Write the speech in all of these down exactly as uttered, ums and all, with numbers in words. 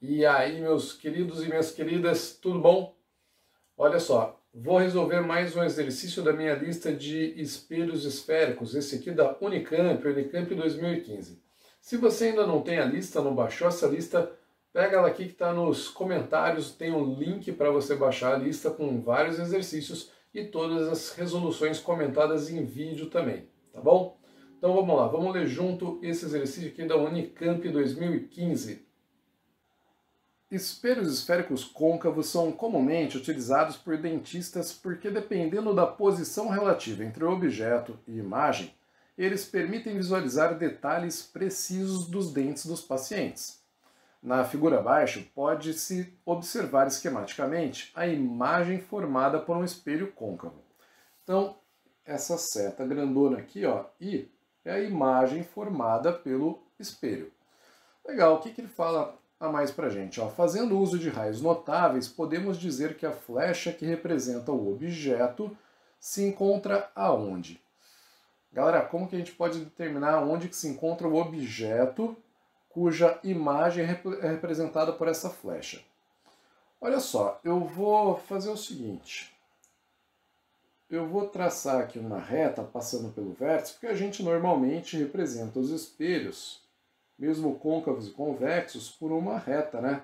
E aí, meus queridos e minhas queridas, tudo bom? Olha só, vou resolver mais um exercício da minha lista de espelhos esféricos, esse aqui da Unicamp, Unicamp dois mil e quinze. Se você ainda não tem a lista, não baixou essa lista, pega ela aqui que está nos comentários, tem um link para você baixar a lista com vários exercícios e todas as resoluções comentadas em vídeo também, tá bom? Então vamos lá, vamos ler junto esse exercício aqui da Unicamp dois mil e quinze. Espelhos esféricos côncavos são comumente utilizados por dentistas porque, dependendo da posição relativa entre objeto e imagem, eles permitem visualizar detalhes precisos dos dentes dos pacientes. Na figura abaixo, pode-se observar esquematicamente a imagem formada por um espelho côncavo. Então, essa seta grandona aqui, ó, I, é a imagem formada pelo espelho. Legal, o que, que ele fala a mais para a gente? Ó, fazendo uso de raios notáveis, podemos dizer que a flecha que representa o objeto se encontra aonde? Galera, como que a gente pode determinar onde que se encontra o objeto cuja imagem é representada por essa flecha? Olha só, eu vou fazer o seguinte. Eu vou traçar aqui uma reta passando pelo vértice, porque a gente normalmente representa os espelhos, mesmo côncavos e convexos, por uma reta, né?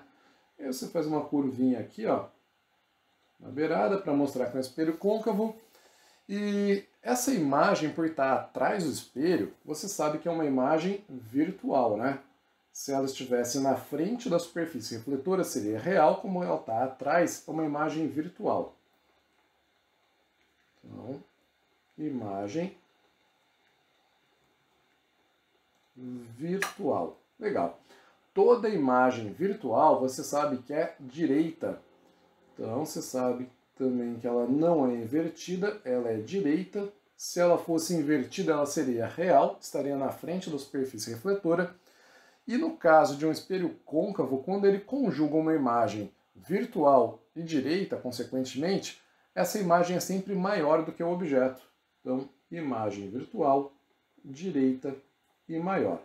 E você faz uma curvinha aqui, ó, na beirada, para mostrar que é um espelho côncavo. E essa imagem, por estar atrás do espelho, você sabe que é uma imagem virtual, né? Se ela estivesse na frente da superfície refletora, seria real, como ela está atrás, é uma imagem virtual. Então, imagem virtual. Legal. Toda imagem virtual, você sabe que é direita. Então, você sabe também que ela não é invertida, ela é direita. Se ela fosse invertida, ela seria real, estaria na frente da superfície refletora. E no caso de um espelho côncavo, quando ele conjuga uma imagem virtual e direita, consequentemente, essa imagem é sempre maior do que o objeto. Então, imagem virtual, direita e maior.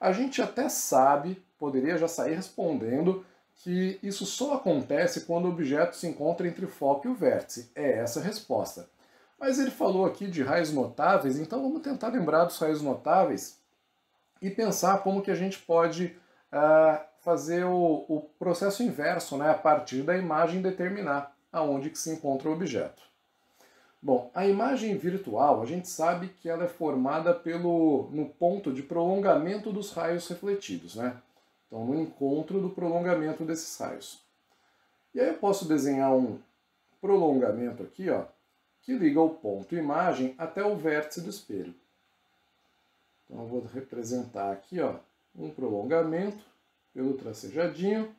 A gente até sabe, poderia já sair respondendo, que isso só acontece quando o objeto se encontra entre o foco e o vértice. É essa a resposta. Mas ele falou aqui de raios notáveis, então vamos tentar lembrar dos raios notáveis e pensar como que a gente pode ah, fazer o, o processo inverso, né? A partir da imagem determinar aonde que se encontra o objeto. Bom, a imagem virtual, a gente sabe que ela é formada pelo, no ponto de prolongamento dos raios refletidos, né? Então, no encontro do prolongamento desses raios. E aí eu posso desenhar um prolongamento aqui, ó, que liga o ponto imagem até o vértice do espelho. Então, eu vou representar aqui, ó, um prolongamento pelo tracejadinho.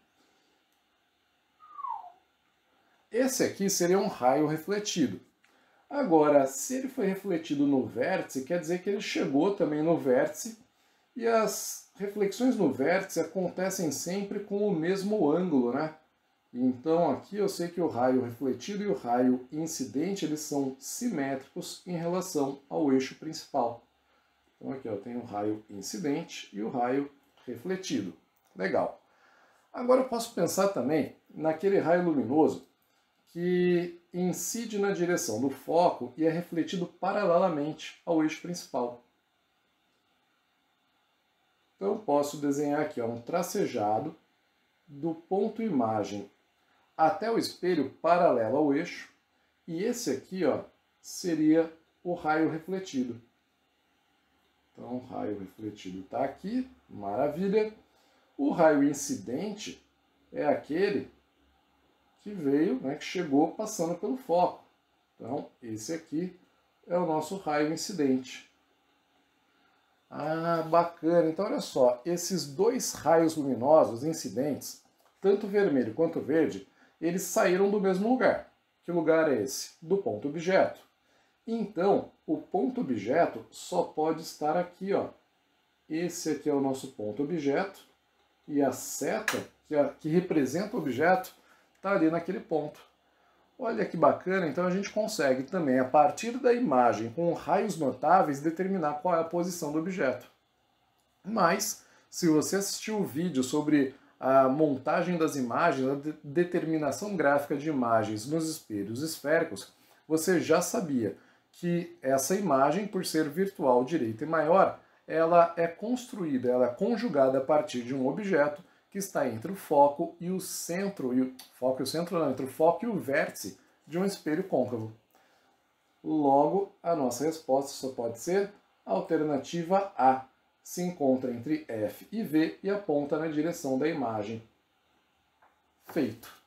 Esse aqui seria um raio refletido. Agora, se ele foi refletido no vértice, quer dizer que ele chegou também no vértice, e as reflexões no vértice acontecem sempre com o mesmo ângulo, né? Então aqui eu sei que o raio refletido e o raio incidente, eles são simétricos em relação ao eixo principal. Então aqui eu tenho o raio incidente e o raio refletido. Legal. Agora eu posso pensar também naquele raio luminoso que incide na direção do foco e é refletido paralelamente ao eixo principal. Então eu posso desenhar aqui ó, um tracejado do ponto imagem até o espelho paralelo ao eixo, e esse aqui ó, seria o raio refletido. Então o raio refletido está aqui, maravilha. O raio incidente é aquele que veio, né, que chegou passando pelo foco. Então, esse aqui é o nosso raio incidente. Ah, bacana! Então, olha só, esses dois raios luminosos incidentes, tanto vermelho quanto verde, eles saíram do mesmo lugar. Que lugar é esse? Do ponto objeto. Então, o ponto objeto só pode estar aqui, ó. Esse aqui é o nosso ponto objeto, e a seta que, a, que representa o objeto está ali naquele ponto. Olha que bacana, então a gente consegue também, a partir da imagem, com raios notáveis, determinar qual é a posição do objeto. Mas, se você assistiu o vídeo sobre a montagem das imagens, a de determinação gráfica de imagens nos espelhos esféricos, você já sabia que essa imagem, por ser virtual, direita e maior, ela é construída, ela é conjugada a partir de um objeto que está entre o foco e o centro, e o foco e o centro não, entre o foco e o vértice de um espelho côncavo. Logo, a nossa resposta só pode ser a alternativa A. Se encontra entre F e V e aponta na direção da imagem. Feito.